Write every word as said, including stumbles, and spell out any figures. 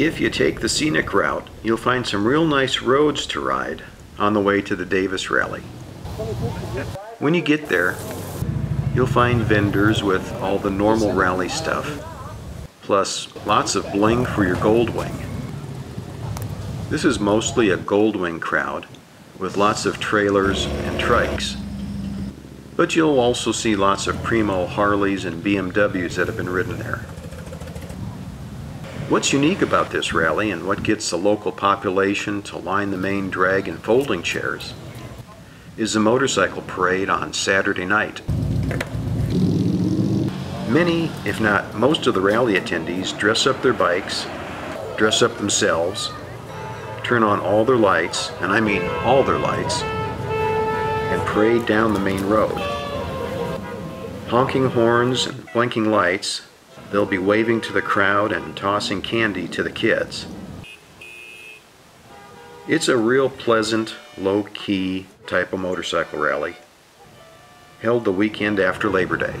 If you take the scenic route, you'll find some real nice roads to ride on the way to the Davis Rally. When you get there, you'll find vendors with all the normal rally stuff, plus lots of bling for your Goldwing. This is mostly a Goldwing crowd, with lots of trailers and trikes. But you'll also see lots of Primo Harleys and B M Ws that have been ridden there. What's unique about this rally and what gets the local population to line the main drag and folding chairs is the motorcycle parade on Saturday night. Many, if not most of the rally attendees dress up their bikes, dress up themselves, turn on all their lights, and I mean all their lights, and parade down the main road. Honking horns and blinking lights, they'll be waving to the crowd and tossing candy to the kids. It's a real pleasant, low-key type of motorcycle rally, held the weekend after Labor Day.